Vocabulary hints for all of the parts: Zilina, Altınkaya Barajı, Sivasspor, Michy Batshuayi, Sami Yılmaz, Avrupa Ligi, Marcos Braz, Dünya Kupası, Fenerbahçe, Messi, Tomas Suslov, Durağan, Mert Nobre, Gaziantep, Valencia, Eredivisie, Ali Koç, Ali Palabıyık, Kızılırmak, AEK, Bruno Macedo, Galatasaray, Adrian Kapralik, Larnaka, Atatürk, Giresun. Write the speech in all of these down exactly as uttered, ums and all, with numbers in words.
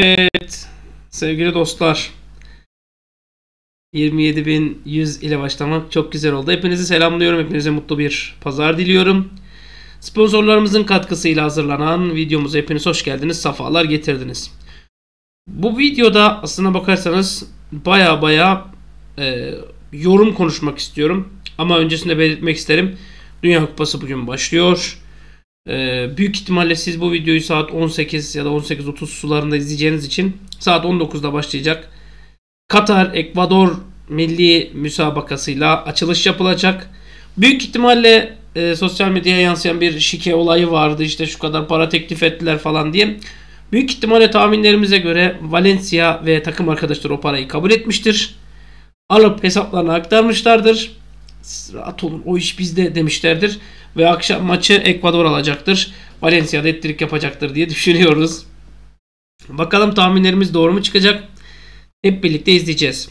Evet sevgili dostlar, yirmi yedi bin yüz ile başlamak çok güzel oldu. Hepinizi selamlıyorum. Hepinize mutlu bir pazar diliyorum. Sponsorlarımızın katkısıyla hazırlanan videomuza hepiniz hoş geldiniz. Safalar getirdiniz. Bu videoda aslına bakarsanız baya baya e, yorum konuşmak istiyorum. Ama öncesinde belirtmek isterim. Dünya Kupası bugün başlıyor. Ee, büyük ihtimalle siz bu videoyu saat on sekiz ya da on sekiz otuz sularında izleyeceğiniz için saat on dokuzda başlayacak Katar Ekvador milli müsabakasıyla açılış yapılacak. Büyük ihtimalle e, sosyal medyaya yansıyan bir şike olayı vardı, işte şu kadar para teklif ettiler falan diye. Büyük ihtimalle tahminlerimize göre Valencia ve takım arkadaşları o parayı kabul etmiştir, alıp hesaplarına aktarmışlardır. Rahat olun, o iş bizde demişlerdir ve akşam maçı Ekvador alacaktır. Valencia'da ettirik yapacaktır diye düşünüyoruz. Bakalım tahminlerimiz doğru mu çıkacak? Hep birlikte izleyeceğiz.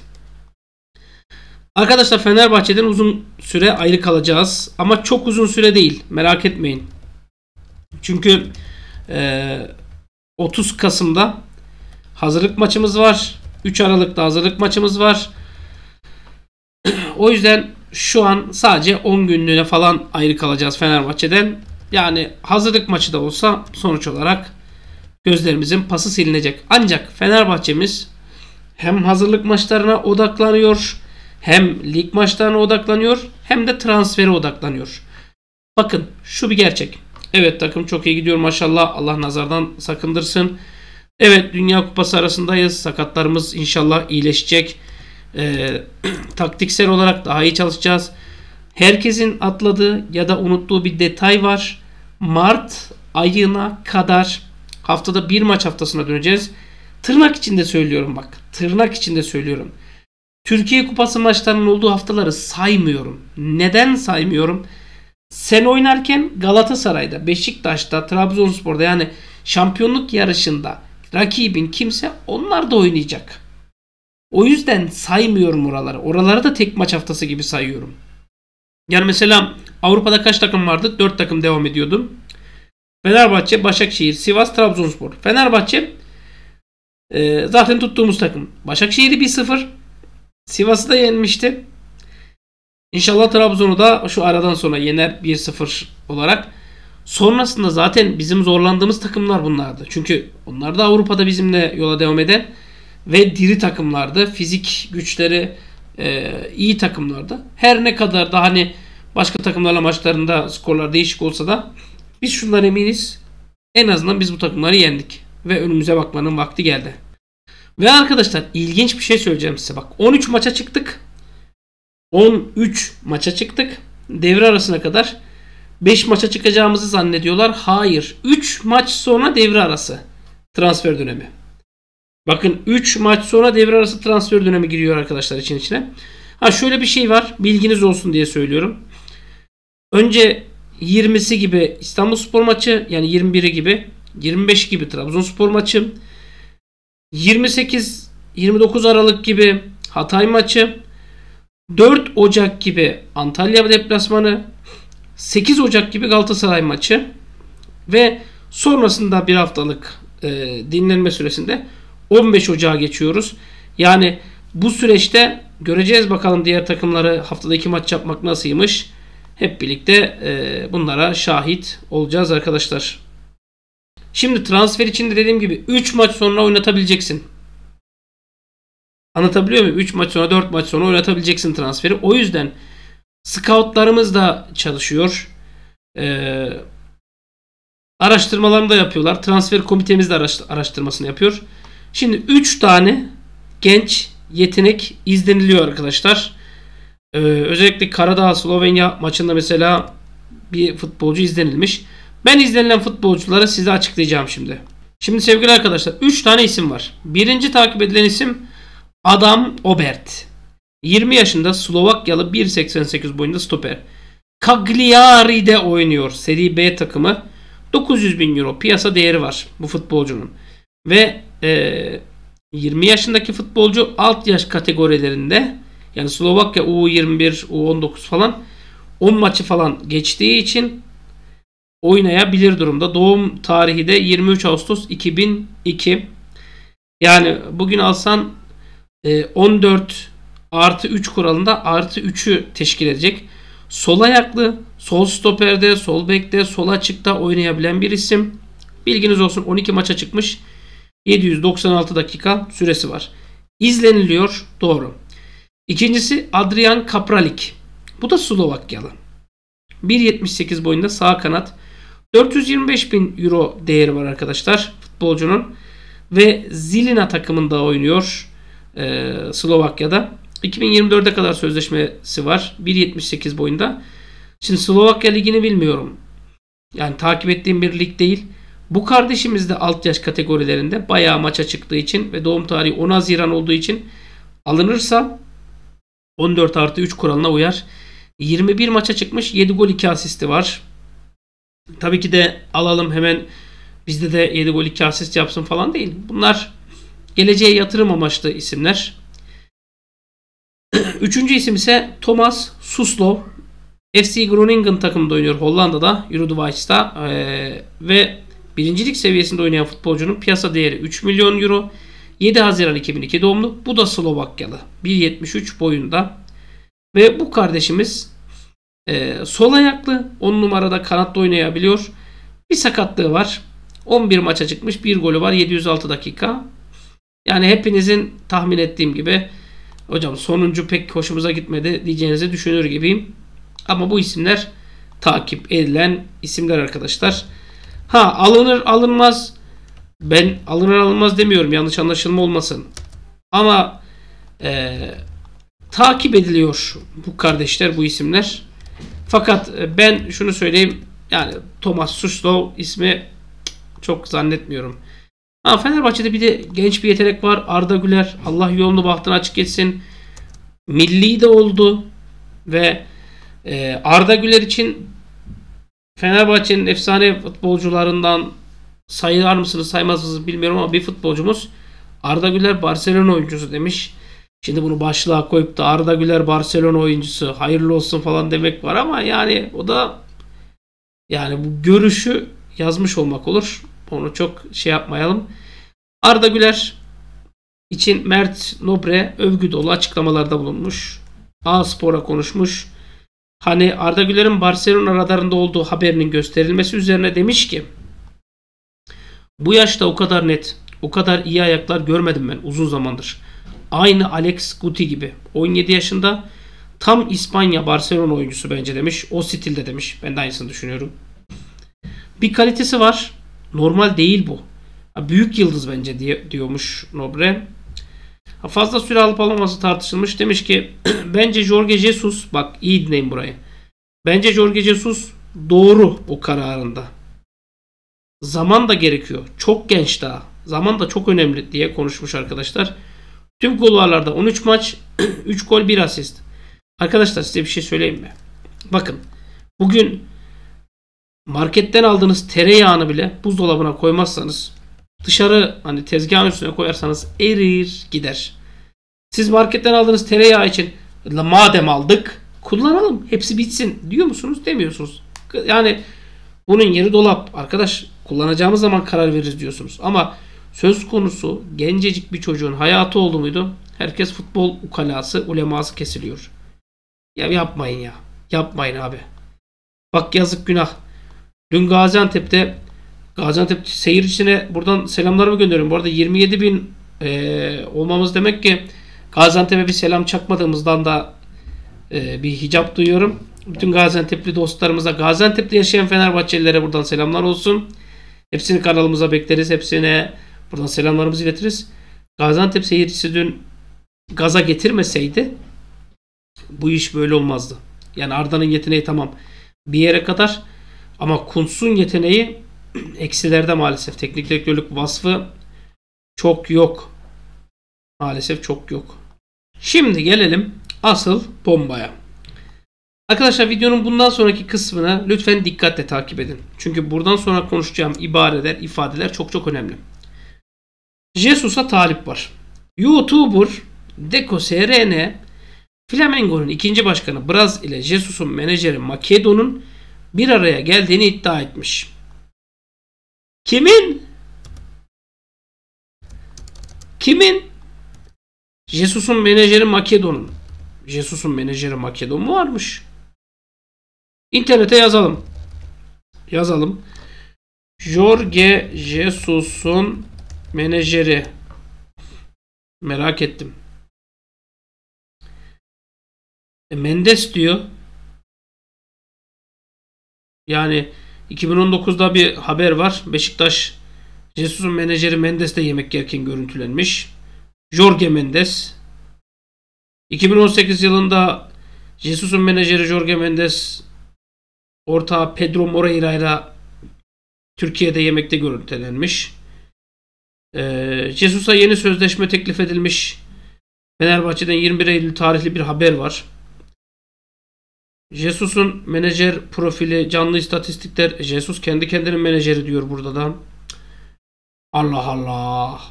Arkadaşlar, Fenerbahçe'den uzun süre ayrı kalacağız ama çok uzun süre değil, merak etmeyin. Çünkü e, otuz Kasım'da hazırlık maçımız var. üç Aralık'ta hazırlık maçımız var. O yüzden şu an sadece on günlüğüne falan ayrı kalacağız Fenerbahçe'den. Yani hazırlık maçı da olsa sonuç olarak gözlerimizin pası silinecek. Ancak Fenerbahçe'miz hem hazırlık maçlarına odaklanıyor, hem lig maçlarına odaklanıyor, hem de transfere odaklanıyor. Bakın, şu bir gerçek. Evet, takım çok iyi gidiyor maşallah. Allah nazardan sakındırsın. Evet, Dünya Kupası arasındayız. Sakatlarımız inşallah iyileşecek. E, taktiksel olarak daha iyi çalışacağız. Herkesin atladığı ya da unuttuğu bir detay var. Mart ayına kadar haftada bir maç haftasına döneceğiz. Tırnak içinde söylüyorum, bak, tırnak içinde söylüyorum. Türkiye Kupası maçlarının olduğu haftaları saymıyorum. Neden saymıyorum? Sen oynarken Galatasaray'da, Beşiktaş'ta, Trabzonspor'da, yani şampiyonluk yarışında rakibin kimse, onlar da oynayacak. O yüzden saymıyorum oraları. Oraları da tek maç haftası gibi sayıyorum. Yani mesela Avrupa'da kaç takım vardı? dört takım devam ediyordu. Fenerbahçe, Başakşehir, Sivas, Trabzonspor. Fenerbahçe e, zaten tuttuğumuz takım. Başakşehir'i bir sıfır. Sivas'ı da yenmişti. İnşallah Trabzon'u da şu aradan sonra yener bir sıfır olarak. Sonrasında zaten bizim zorlandığımız takımlar bunlardı. Çünkü onlar da Avrupa'da bizimle yola devam eden ve diri takımlarda, fizik güçleri e, iyi takımlarda. Her ne kadar da hani başka takımlarla maçlarında skorlar değişik olsa da biz şundan eminiz: en azından biz bu takımları yendik ve önümüze bakmanın vakti geldi. Ve arkadaşlar, ilginç bir şey söyleyeceğim size. Bak, on üç maça çıktık. on üç maça çıktık. Devre arasına kadar beş maça çıkacağımızı zannediyorlar. Hayır. üç maç sonra devre arası transfer dönemi. Bakın, üç maç sonra devre arası transfer dönemi giriyor arkadaşlar için içine. Ha, şöyle bir şey var, bilginiz olsun diye söylüyorum. Önce yirmisi gibi İstanbulspor maçı, yani yirmi biri gibi, yirmi beş gibi Trabzonspor maçı, yirmi sekiz yirmi dokuz Aralık gibi Hatay maçı, dört Ocak gibi Antalya deplasmanı, sekiz Ocak gibi Galatasaray maçı ve sonrasında bir haftalık e, dinlenme süresinde on beş Ocağa geçiyoruz. Yani bu süreçte göreceğiz bakalım diğer takımları haftada iki maç yapmak nasılmış. Hep birlikte e, bunlara şahit olacağız arkadaşlar. Şimdi transfer içinde dediğim gibi üç maç sonra oynatabileceksin. Anlatabiliyor muyum? üç maç sonra, dört maç sonra oynatabileceksin transferi. O yüzden scoutlarımız da çalışıyor. E, araştırmalarını da yapıyorlar. Transfer komitemiz de araştırmasını yapıyor. Şimdi üç tane genç yetenek izleniliyor arkadaşlar. Ee, özellikle Karadağ Slovenya maçında mesela bir futbolcu izlenilmiş. Ben izlenilen futbolcuları size açıklayacağım şimdi. Şimdi sevgili arkadaşlar, üç tane isim var. Birinci takip edilen isim Adam Obert. yirmi yaşında Slovakyalı, bir seksen sekiz boyunda stoper. Cagliari'de oynuyor. Seri B takımı. dokuz yüz bin euro piyasa değeri var bu futbolcunun. Ve yirmi yaşındaki futbolcu alt yaş kategorilerinde, yani Slovakya U yirmi bir, U on dokuz falan on maçı falan geçtiği için oynayabilir durumda. Doğum tarihi de yirmi üç Ağustos iki bin iki. Yani bugün alsan on dört artı üç kuralında artı üçü teşkil edecek. Sol ayaklı, sol stoperde, sol bekte, sol açıkta oynayabilen bir isim. Bilginiz olsun, on iki maça çıkmış. yedi yüz doksan altı dakika süresi var. İzleniliyor. Doğru. İkincisi Adrian Kapralik. Bu da Slovakyalı. bir yetmiş sekiz boyunda sağ kanat. dört yüz yirmi beş bin euro değeri var arkadaşlar futbolcunun. Ve Zilina takımında oynuyor ee, Slovakya'da. iki bin yirmi dört'e kadar sözleşmesi var. bir yetmiş sekiz boyunda. Şimdi Slovakya ligini bilmiyorum. Yani takip ettiğim bir lig değil. Bu kardeşimiz de alt yaş kategorilerinde bayağı maça çıktığı için ve doğum tarihi on Haziran olduğu için alınırsa on dört artı üç kuralına uyar. yirmi bir maça çıkmış. yedi gol iki asisti var. Tabii ki de alalım hemen bizde de yedi gol iki asist yapsın falan değil. Bunlar geleceğe yatırım amaçlı isimler. Üçüncü isim ise Tomas Suslov. F C Groningen takımında oynuyor Hollanda'da. Eredivisie'da ee, ve birincilik seviyesinde oynayan futbolcunun piyasa değeri üç milyon euro. yedi Haziran iki bin iki doğumlu. Bu da Slovakyalı. bir yetmiş üç boyunda. Ve bu kardeşimiz e, sol ayaklı. on numarada kanatta oynayabiliyor. Bir sakatlığı var. on bir maça çıkmış. bir golü var. yedi yüz altı dakika. Yani hepinizin tahmin ettiğim gibi hocam sonuncu pek hoşumuza gitmedi diyeceğinizi düşünür gibiyim. Ama bu isimler takip edilen isimler arkadaşlar. Ha alınır alınmaz. Ben alınır alınmaz demiyorum. Yanlış anlaşılma olmasın. Ama e, takip ediliyor bu kardeşler, bu isimler. Fakat e, ben şunu söyleyeyim. Yani Tomas Suslov ismi çok zannetmiyorum. Ha, Fenerbahçe'de bir de genç bir yetenek var. Arda Güler. Allah yolunu bahtını açık etsin. Milli de oldu. Ve e, Arda Güler için Fenerbahçe'nin efsane futbolcularından sayılar mısınız saymaz mısınız bilmiyorum ama bir futbolcumuz Arda Güler Barcelona oyuncusu demiş. Şimdi bunu başlığa koyup da Arda Güler Barcelona oyuncusu hayırlı olsun falan demek var ama yani o da yani bu görüşü yazmış olmak olur. Onu çok şey yapmayalım. Arda Güler için Mert Nobre övgü dolu açıklamalarda bulunmuş. A Spor'a konuşmuş. Hani Arda Güler'in Barcelona radarında olduğu haberinin gösterilmesi üzerine demiş ki bu yaşta o kadar net, o kadar iyi ayaklar görmedim ben uzun zamandır. Aynı Alex Guti gibi. on yedi yaşında tam İspanya Barcelona oyuncusu bence demiş. O stilde demiş. Ben de aynısını düşünüyorum. Bir kalitesi var. Normal değil bu. Büyük yıldız bence diye, diyormuş Nobre. Fazla süre alıp alınması tartışılmış. Demiş ki bence Jorge Jesus, bak iyi dinleyin burayı. Bence Jorge Jesus doğru o kararında. Zaman da gerekiyor. Çok genç daha. Zaman da çok önemli diye konuşmuş arkadaşlar. Tüm kulvarlarda on üç maç, üç gol, bir asist. Arkadaşlar size bir şey söyleyeyim mi? Bakın bugün marketten aldığınız tereyağını bile buzdolabına koymazsanız, dışarı hani tezgahın üstüne koyarsanız erir gider. Siz marketten aldığınız tereyağı için madem aldık kullanalım hepsi bitsin diyor musunuz? Demiyorsunuz. Yani bunun yeri dolap arkadaş, kullanacağımız zaman karar veririz diyorsunuz. Ama söz konusu gencecik bir çocuğun hayatı oldu muydu? Herkes futbol ukalası, uleması kesiliyor. Ya yapmayın ya. Yapmayın abi. Bak yazık günah. Dün Gaziantep'te Gaziantep seyircisine buradan selamlarımı gönderiyorum. Bu arada yirmi yedi bin e, olmamız demek ki Gaziantep'e bir selam çakmadığımızdan da e, bir hicap duyuyorum. Bütün Gaziantep'li dostlarımıza, Gaziantep'te yaşayan Fenerbahçelilere buradan selamlar olsun. Hepsini kanalımıza bekleriz. Hepsine buradan selamlarımızı iletiriz. Gaziantep seyircisi dün gaza getirmeseydi bu iş böyle olmazdı. Yani Arda'nın yeteneği tamam bir yere kadar ama Kuntz'un yeteneği eksilerde maalesef. Teknik direktörlük vasfı çok yok. Maalesef çok yok. Şimdi gelelim asıl bombaya. Arkadaşlar videonun bundan sonraki kısmına lütfen dikkatle takip edin. Çünkü buradan sonra konuşacağım ibareler, ifadeler çok çok önemli. Jesus'a talip var. YouTuber Deco S R N, Flamengo'nun ikinci başkanı Braz ile Jesus'un menajeri Macedo'nun bir araya geldiğini iddia etmiş. Kimin? Kimin? Jesus'un menajeri Macedo'nun. Jesus'un menajeri Macedo mu varmış? İnternete yazalım. Yazalım. Jorge Jesus'un menajeri. Merak ettim. E Mendes diyor. Yani iki bin on dokuzda bir haber var. Beşiktaş Jesus'un menajeri Mendes de yemek yerken görüntülenmiş. Jorge Mendes. iki bin on sekiz yılında Jesus'un menajeri Jorge Mendes ortağı Pedro Moreira ile Türkiye'de yemekte görüntülenmiş. Ee, Jesus'a yeni sözleşme teklif edilmiş. Fenerbahçe'den yirmi bir Eylül tarihli bir haber var. Jesus'un menajer profili, canlı istatistikler. Jesus kendi kendinin menajeri diyor burada da. Allah Allah.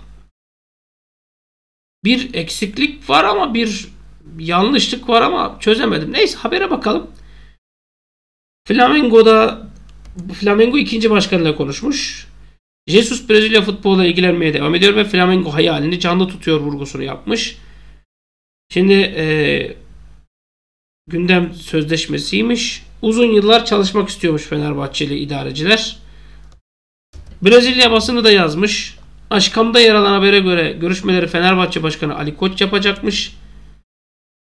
Bir eksiklik var ama bir yanlışlık var ama çözemedim. Neyse, habere bakalım. Flamengo'da Flamengo ikinci başkanıyla konuşmuş. Jesus Brezilya futboluyla ilgilenmeye devam ediyor ve Flamengo hayalini canlı tutuyor vurgusunu yapmış. Şimdi e, gündem sözleşmesiymiş. Uzun yıllar çalışmak istiyormuş Fenerbahçeli idareciler. Brezilya basını da yazmış. Aşkam'da yer alan habere göre görüşmeleri Fenerbahçe Başkanı Ali Koç yapacakmış.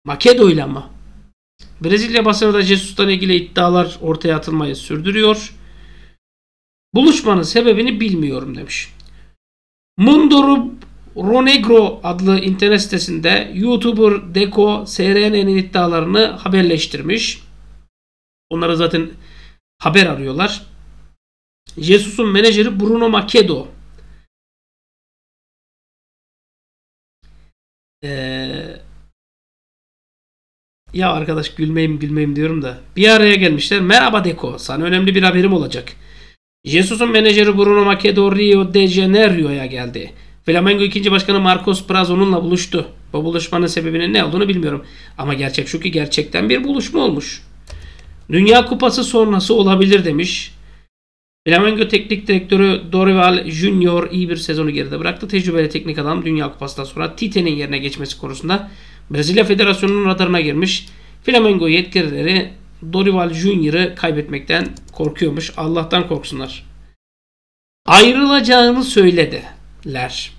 Macedo ile mi? Brezilya basını da Jesus'tan ilgili iddialar ortaya atılmayı sürdürüyor. Buluşmanın sebebini bilmiyorum demiş. Mundo Ronegro adlı internet sitesinde YouTuber Deco S R N'nin iddialarını haberleştirmiş. Onları zaten haber arıyorlar. Jesus'un menajeri Bruno Macedo. Ee, ya arkadaş, gülmeyim gülmeyim diyorum da. Bir araya gelmişler. Merhaba Deco, sana önemli bir haberim olacak. Jesus'un menajeri Bruno Macedo Rio de Janeiro'ya geldi. Flamengo ikinci başkanı Marcos Braz onunla buluştu. Bu buluşmanın sebebinin ne olduğunu bilmiyorum. Ama gerçek şu ki gerçekten bir buluşma olmuş. Dünya Kupası sonrası olabilir demiş. Flamengo teknik direktörü Dorival Junior iyi bir sezonu geride bıraktı. Tecrübeli teknik adam Dünya Kupası'ndan sonra Tite'nin yerine geçmesi konusunda Brezilya Federasyonu'nun radarına girmiş. Flamengo yetkilileri Dorival Junior'ı kaybetmekten korkuyormuş. Allah'tan korksunlar. Ayrılacağını söylediler.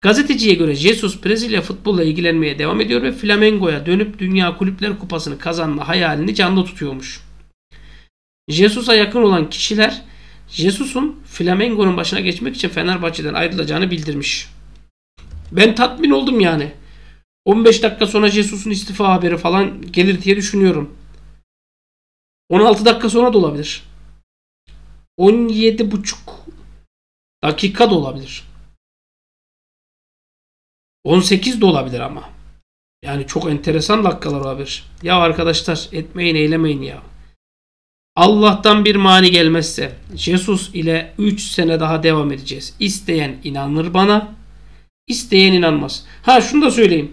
Gazeteciye göre Jesus Brezilya futbolla ilgilenmeye devam ediyor ve Flamengo'ya dönüp Dünya Kulüpler Kupası'nı kazanma hayalini canlı tutuyormuş. Jesus'a yakın olan kişiler Jesus'un Flamengo'nun başına geçmek için Fenerbahçe'den ayrılacağını bildirmiş. Ben tatmin oldum yani. on beş dakika sonra Jesus'un istifa haberi falan gelir diye düşünüyorum. on altı dakika sonra da olabilir. on yedi buçuk dakika da olabilir. on sekiz de olabilir ama. Yani çok enteresan dakikalar olabilir. Ya arkadaşlar, etmeyin eylemeyin ya. Allah'tan bir mani gelmezse Jesus ile üç sene daha devam edeceğiz. İsteyen inanır bana, isteyen inanmaz. Ha, şunu da söyleyeyim.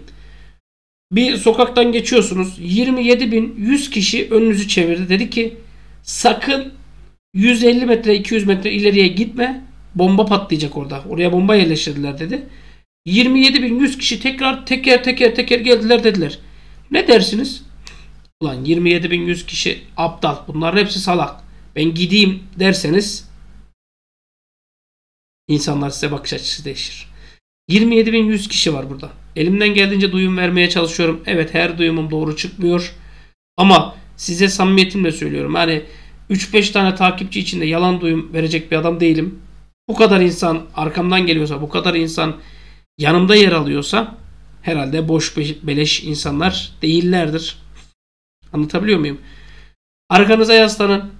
Bir sokaktan geçiyorsunuz. yirmi yedi bin yüz kişi önünüzü çevirdi. Dedi ki sakın yüz elli metre iki yüz metre ileriye gitme. Bomba patlayacak orada. Oraya bomba yerleştirdiler dedi. yirmi yedi bin yüz kişi tekrar teker teker teker geldiler dediler. Ne dersiniz? Ulan yirmi yedi bin yüz kişi aptal. Bunların hepsi salak. Ben gideyim derseniz insanlar size bakış açısı değişir. yirmi yedi bin yüz kişi var burada. Elimden geldiğince duyum vermeye çalışıyorum. Evet, her duyumum doğru çıkmıyor. Ama size samimiyetimle söylüyorum. Yani üç beş tane takipçi içinde yalan duyum verecek bir adam değilim. Bu kadar insan arkamdan geliyorsa, bu kadar insan yanımda yer alıyorsa herhalde boş beleş insanlar değillerdir. Anlatabiliyor muyum? Arkanıza yaslanın.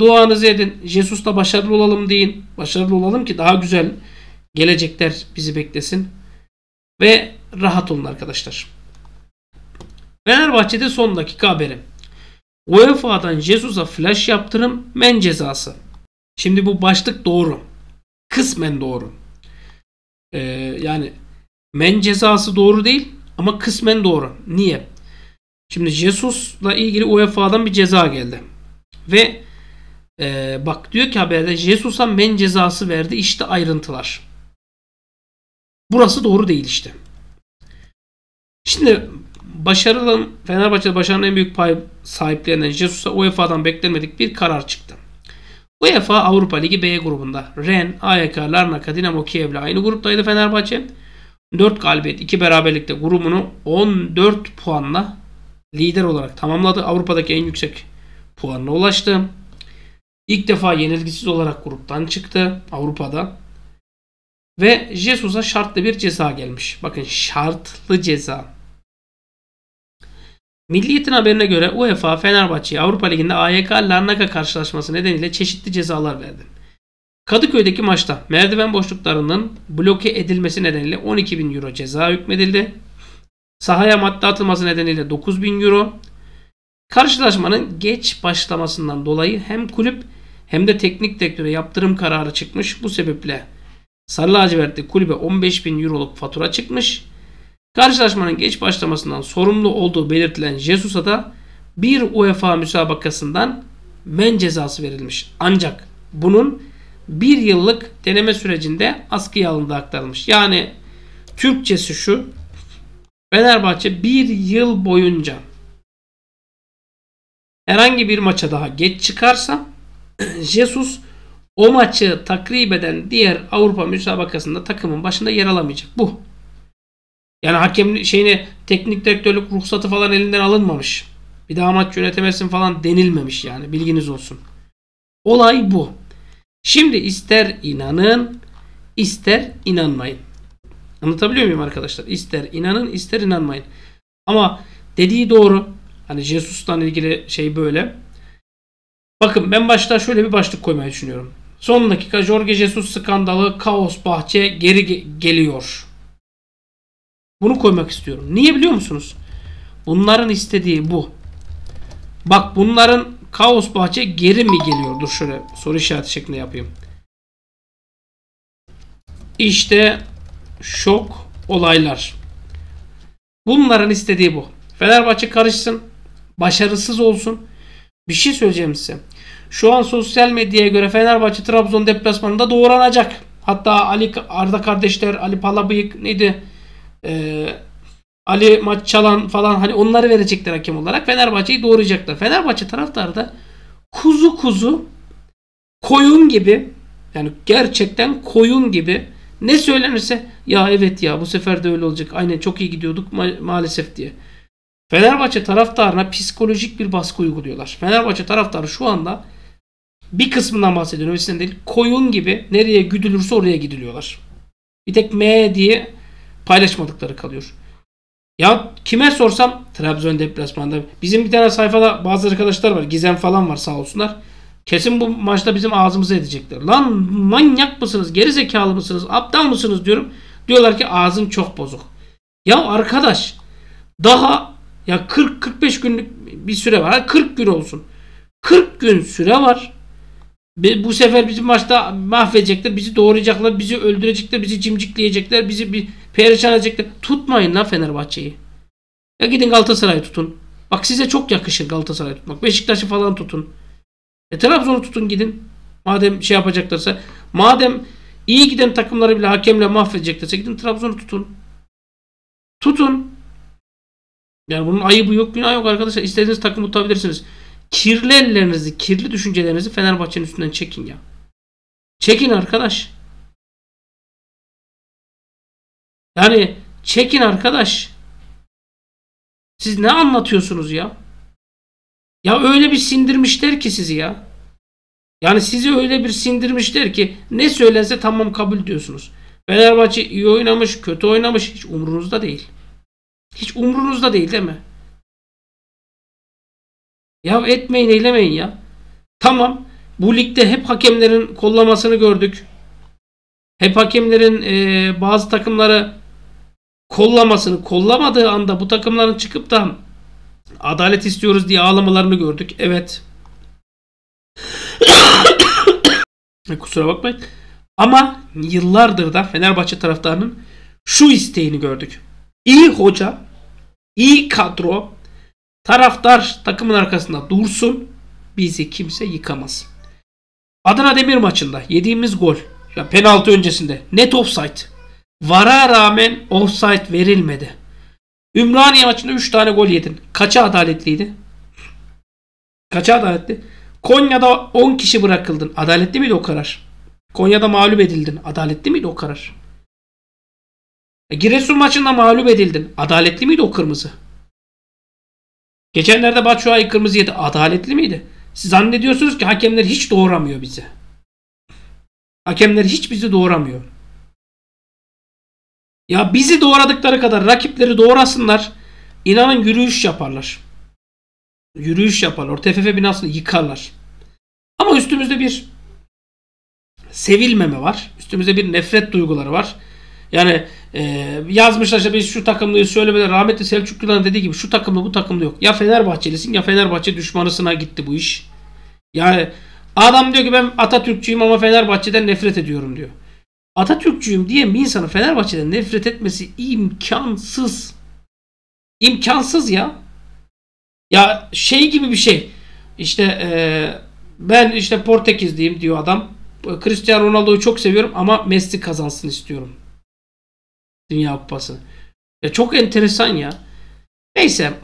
Duanızı edin. Jesus'la başarılı olalım deyin. Başarılı olalım ki daha güzel gelecekler bizi beklesin. Ve rahat olun arkadaşlar. Fenerbahçe'de son dakika haberi. U E F A'dan Jesus'a flash yaptırım, men cezası. Şimdi bu başlık doğru. Kısmen doğru. Ee, yani men cezası doğru değil ama kısmen doğru. Niye? Şimdi Jesus'la ilgili U E F A'dan bir ceza geldi. Ve e, bak diyor ki haberde, Jesus'a men cezası verdi. İşte ayrıntılar. Burası doğru değil işte. Şimdi başarılı Fenerbahçe'de başarının en büyük pay sahiplerinden Jesus'a U E F A'dan beklenmedik bir karar çıktı. UEFA Avrupa Ligi B grubunda Rennes, A E K, Larnaka, Dinamo Kiev'le aynı gruptaydı Fenerbahçe. dört galibiyet, iki beraberlikte grubunu on dört puanla lider olarak tamamladı. Avrupa'daki en yüksek puanla ulaştı. İlk defa yenilgisiz olarak gruptan çıktı Avrupa'da. Ve Jesus'a şartlı bir ceza gelmiş. Bakın, şartlı ceza. Milliyet'in haberine göre UEFA Fenerbahçe'ye Avrupa Ligi'nde A Y K Larnaka karşılaşması nedeniyle çeşitli cezalar verdi. Kadıköy'deki maçta merdiven boşluklarının bloke edilmesi nedeniyle on iki bin euro ceza hükmedildi. Sahaya madde atılması nedeniyle dokuz bin euro. Karşılaşmanın geç başlamasından dolayı hem kulüp hem de teknik direktöre yaptırım kararı çıkmış. Bu sebeple Sarı Lacivertli kulübe on beş bin euroluk fatura çıkmış. Karşılaşmanın geç başlamasından sorumlu olduğu belirtilen Jesus'a da bir UEFA müsabakasından men cezası verilmiş. Ancak bunun bir yıllık deneme sürecinde askıya alındı aktarılmış. Yani Türkçesi şu: Fenerbahçe bir yıl boyunca herhangi bir maça daha geç çıkarsa Jesus o maçı takrip eden diğer Avrupa müsabakasında takımın başında yer alamayacak. Bu. Yani hakem şeyine, teknik direktörlük ruhsatı falan elinden alınmamış. Bir daha maç yönetemezsin falan denilmemiş yani. Bilginiz olsun. Olay bu. Şimdi ister inanın, ister inanmayın. Anlatabiliyor muyum arkadaşlar? İster inanın, ister inanmayın. Ama dediği doğru. Hani Jesus'tan ilgili şey böyle. Bakın, ben başta şöyle bir başlık koymayı düşünüyorum. Son dakika Jorge Jesus skandalı, kaos bahçe geri ge geliyor. Bunu koymak istiyorum. Niye biliyor musunuz? Bunların istediği bu. Bak, bunların kaos bahçe geri mi geliyor? Dur şöyle soru işareti şeklinde yapayım. İşte şok olaylar. Bunların istediği bu. Fenerbahçe karışsın, başarısız olsun. Bir şey söyleyeceğim size. Şu an sosyal medyaya göre Fenerbahçe Trabzon deplasmanında doğranacak. Hatta Ali Arda kardeşler, Ali Palabıyık neydi? Ee, Ali maç çalan falan, hani onları verecekler hakem olarak. Fenerbahçe'yi doğrayacaklar. Fenerbahçe taraftarı da kuzu kuzu, koyun gibi, yani gerçekten koyun gibi, ne söylenirse ya evet ya bu sefer de öyle olacak, aynen çok iyi gidiyorduk ma maalesef diye. Fenerbahçe taraftarına psikolojik bir baskı uyguluyorlar. Fenerbahçe taraftarı şu anda, bir kısmından bahsediyorum, hepsinden değil, koyun gibi nereye güdülürse oraya gidiliyorlar. Bir tek M diye paylaşmadıkları kalıyor. Ya kime sorsam Trabzon deplasmanında, bizim bir tane sayfada bazı arkadaşlar var, Gizem falan var sağ olsunlar. Kesin bu maçta bizim ağzımıza edecekler. Lan manyak mısınız, gerizekalı mısınız, aptal mısınız diyorum. Diyorlar ki ağzın çok bozuk. Ya arkadaş, daha ya kırk kırk beş günlük bir süre var. Ha, kırk gün olsun. kırk gün süre var. Bu sefer bizim maçta mahvedecekler, bizi doğrayacaklar, bizi öldürecekler, bizi cimcikleyecekler, bizi bir perişan edecekler. Tutmayın lan Fenerbahçe'yi. Ya gidin Galatasaray'ı tutun. Bak, size çok yakışır Galatasaray'ı tutmak. Beşiktaş'ı falan tutun. E, Trabzon'u tutun gidin. Madem şey yapacaklarsa, madem iyi giden takımları bile hakemle mahvedeceklerse gidin Trabzon'u tutun. Tutun. Yani bunun ayıbı yok, günahı yok arkadaşlar. İstediğiniz takımı tutabilirsiniz. Kirli ellerinizi, kirli düşüncelerinizi Fenerbahçe'nin üstünden çekin ya. Çekin arkadaş. Yani çekin arkadaş. Siz ne anlatıyorsunuz ya? Ya öyle bir sindirmişler ki sizi ya. Yani sizi öyle bir sindirmişler ki ne söylense tamam kabul diyorsunuz. Fenerbahçe iyi oynamış, kötü oynamış, hiç umurunuzda değil. Hiç umurunuzda değil, değil mi? Ya etmeyin, eylemeyin ya. Tamam, bu ligde hep hakemlerin kollamasını gördük. Hep hakemlerin e, bazı takımları kollamasını, kollamadığı anda bu takımların çıkıp da adalet istiyoruz diye ağlamalarını gördük. Evet. Kusura bakmayın. Ama yıllardır da Fenerbahçe taraftarının şu isteğini gördük. İyi hoca, iyi kadro, taraftar takımın arkasında dursun, bizi kimse yıkamaz. Adana Demir maçında yediğimiz gol, ya penaltı öncesinde net offside. VAR'a rağmen offside verilmedi. Ümraniye maçında üç tane gol yedin. Kaça adaletliydi? Kaça adaletli? Konya'da on kişi bırakıldın. Adaletli miydi o karar? Konya'da mağlup edildin. Adaletli miydi o karar? E, Giresun maçında mağlup edildin. Adaletli miydi o kırmızı? Geçenlerde Batshuayi kırmızı yedi. Adaletli miydi? Siz zannediyorsunuz ki hakemler hiç doğramıyor bizi. Hakemler hiç bizi doğramıyor. Ya bizi doğradıkları kadar rakipleri doğrasınlar. İnanın yürüyüş yaparlar. Yürüyüş yaparlar. T F F binasını yıkarlar. Ama üstümüzde bir sevilmeme var. Üstümüzde bir nefret duyguları var. Yani e, yazmışlar işte biz şu takımlıyız söylemeden rahmetli Selçuklu'dan dediği gibi şu takımlı bu takımlı yok. Ya Fenerbahçelisin ya Fenerbahçe düşmanısına gitti bu iş. Yani adam diyor ki ben Atatürkçüyüm ama Fenerbahçe'den nefret ediyorum diyor. Atatürkçüyüm diye bir insanın Fenerbahçe'den nefret etmesi imkansız. İmkansız ya. Ya şey gibi bir şey. İşte e, ben işte Portekizliyim diyor adam. Cristiano Ronaldo'yu çok seviyorum ama Messi kazansın istiyorum. Dünya Kupası. Ya çok enteresan ya. Neyse.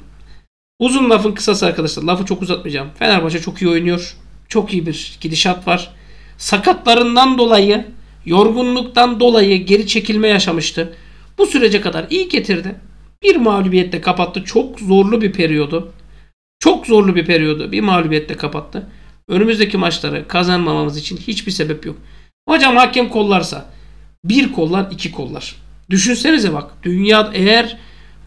Uzun lafın kısası arkadaşlar. Lafı çok uzatmayacağım. Fenerbahçe çok iyi oynuyor. Çok iyi bir gidişat var. Sakatlarından dolayı, yorgunluktan dolayı geri çekilme yaşamıştı. Bu sürece kadar iyi getirdi. Bir mağlubiyetle kapattı. Çok zorlu bir periyodu. Çok zorlu bir periyodu. Bir mağlubiyetle kapattı. Önümüzdeki maçları kazanmamamız için hiçbir sebep yok. Hocam hakem kollarsa bir kollar iki kollar. Düşünsenize bak. Dünya eğer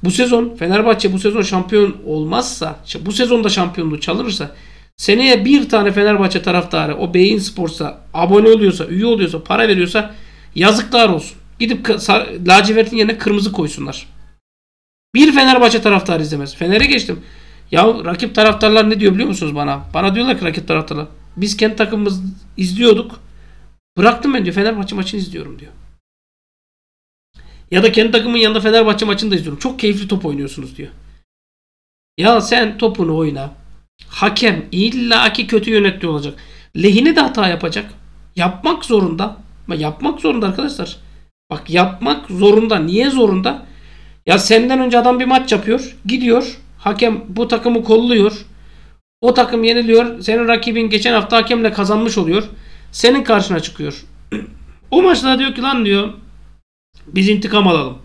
bu sezon Fenerbahçe bu sezon şampiyon olmazsa, bu sezonda şampiyonluğu çalınırsa seneye bir tane Fenerbahçe taraftarı o Beyin Sports'a abone oluyorsa, üye oluyorsa, para veriyorsa yazıklar olsun. Gidip lacivertin yerine kırmızı koysunlar. Bir Fenerbahçe taraftarı izlemez. Fener'e geçtim. Ya rakip taraftarlar ne diyor biliyor musunuz bana? Bana diyorlar ki rakip taraftarlar. Biz kendi takımımız izliyorduk. Bıraktım ben diyor. Fenerbahçe maçını izliyorum diyor. Ya da kendi takımın yanında Fenerbahçe maçını da izliyorum. Çok keyifli top oynuyorsunuz diyor. Ya sen topunu oyna. Hakem illaki kötü yönetici olacak. Lehine de hata yapacak. Yapmak zorunda. Yapmak zorunda arkadaşlar. Bak yapmak zorunda. Niye zorunda? Ya senden önce adam bir maç yapıyor. Gidiyor. Hakem bu takımı kolluyor. O takım yeniliyor. Senin rakibin geçen hafta hakemle kazanmış oluyor. Senin karşına çıkıyor. O maçta diyor ki lan diyor biz intikam alalım.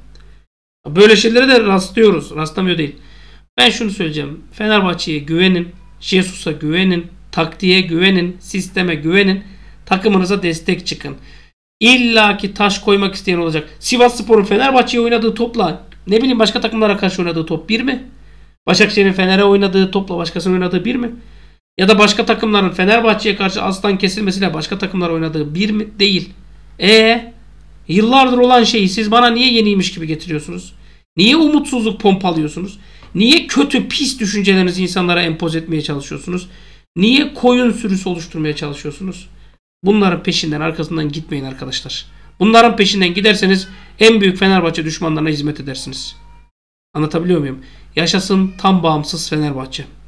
Böyle şeylere de rastlıyoruz. Rastlamıyor değil. Ben şunu söyleyeceğim. Fenerbahçe'ye güvenin. Jesus'a güvenin. Taktiğe güvenin. Sisteme güvenin. Takımınıza destek çıkın. İlla ki taş koymak isteyen olacak. Sivasspor'un Fenerbahçe'ye oynadığı topla ne bileyim başka takımlara karşı oynadığı top bir mi? Başakşehir'in Fener'e oynadığı topla başkasının oynadığı bir mi? Ya da başka takımların Fenerbahçe'ye karşı aslan kesilmesiyle başka takımlar oynadığı bir mi? Değil. Eee? Yıllardır olan şeyi siz bana niye yeniymiş gibi getiriyorsunuz? Niye umutsuzluk pompalıyorsunuz? Niye kötü pis düşüncelerinizi insanlara empoze etmeye çalışıyorsunuz? Niye koyun sürüsü oluşturmaya çalışıyorsunuz? Bunların peşinden arkasından gitmeyin arkadaşlar. Bunların peşinden giderseniz en büyük Fenerbahçe düşmanlarına hizmet edersiniz. Anlatabiliyor muyum? Yaşasın tam bağımsız Fenerbahçe.